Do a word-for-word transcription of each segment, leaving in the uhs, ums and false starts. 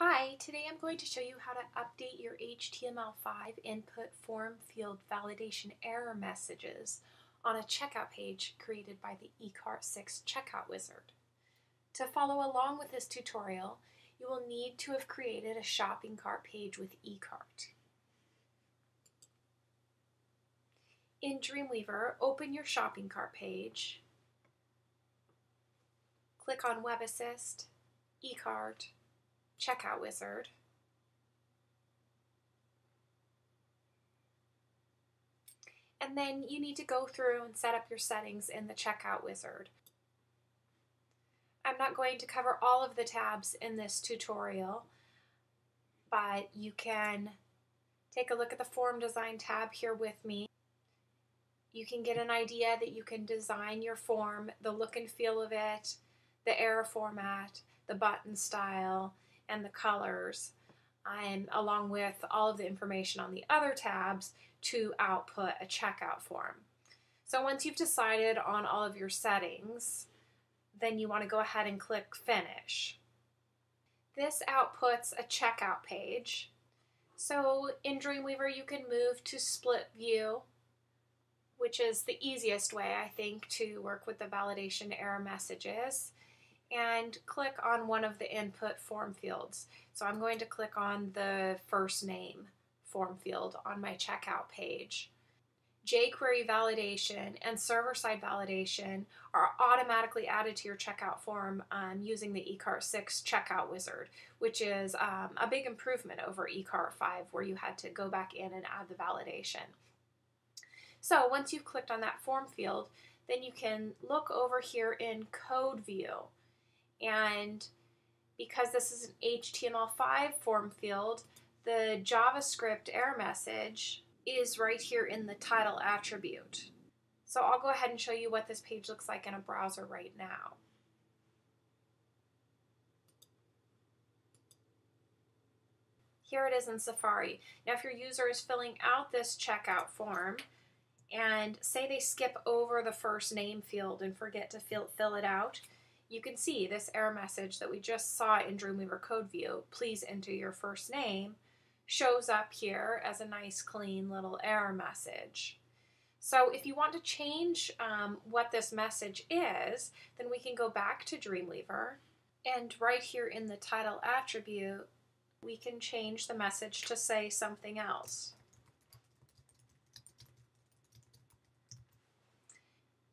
Hi, today I'm going to show you how to update your H T M L five input form field validation error messages on a checkout page created by the eCart six checkout wizard. To follow along with this tutorial, you will need to have created a shopping cart page with eCart. In Dreamweaver, open your shopping cart page, click on WebAssist, eCart, Checkout Wizard, and then you need to go through and set up your settings in the Checkout Wizard. I'm not going to cover all of the tabs in this tutorial, but you can take a look at the Form Design tab here with me. You can get an idea that you can design your form, the look and feel of it, the error format, the button style, and the colors, and along with all of the information on the other tabs to output a checkout form. So once you've decided on all of your settings, then you want to go ahead and click Finish. This outputs a checkout page. So in Dreamweaver, you can move to split view, which is the easiest way, I think, to work with the validation error messages, and click on one of the input form fields. So I'm going to click on the first name form field on my checkout page. jQuery validation and server-side validation are automatically added to your checkout form um, using the eCart six checkout wizard, which is um, a big improvement over eCart five, where you had to go back in and add the validation. So once you've clicked on that form field, then you can look over here in code view. And because this is an H T M L five form field, the JavaScript error message is right here in the title attribute. So I'll go ahead and show you what this page looks like in a browser right now. Here it is in Safari. Now if your user is filling out this checkout form and say they skip over the first name field and forget to fill, fill it out, you can see this error message that we just saw in Dreamweaver Code View, please enter your first name, shows up here as a nice clean little error message. So if you want to change um, what this message is, then we can go back to Dreamweaver, and right here in the title attribute, we can change the message to say something else.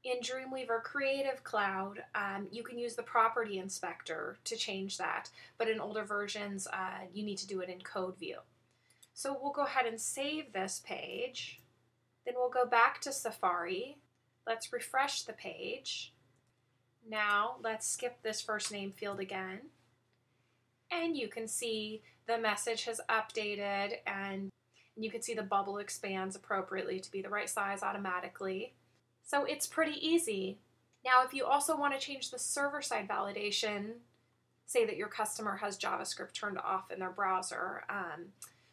In Dreamweaver Creative Cloud, um, you can use the property inspector to change that, but in older versions, uh, you need to do it in code view. So we'll go ahead and save this page. Then we'll go back to Safari. Let's refresh the page. Now let's skip this first name field again. And you can see the message has updated, and you can see the bubble expands appropriately to be the right size automatically. So it's pretty easy. Now, if you also want to change the server-side validation, say that your customer has JavaScript turned off in their browser, um,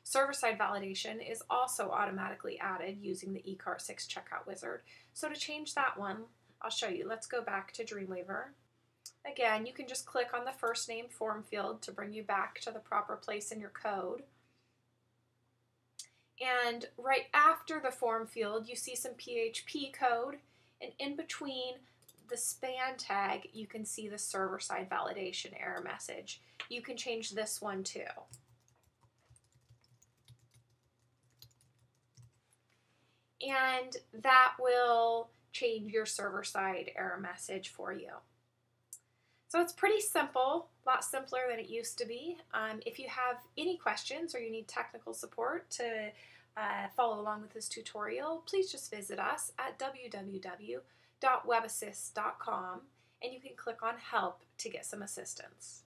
server-side validation is also automatically added using the eCart six checkout wizard. So to change that one, I'll show you. Let's go back to Dreamweaver. Again, you can just click on the first name form field to bring you back to the proper place in your code. And right after the form field, you see some P H P code, and in between the span tag, you can see the server-side validation error message. You can change this one too. And that will change your server-side error message for you. So it's pretty simple, a lot simpler than it used to be. Um, if you have any questions or you need technical support to uh, follow along with this tutorial, please just visit us at w w w dot webassist dot com, and you can click on Help to get some assistance.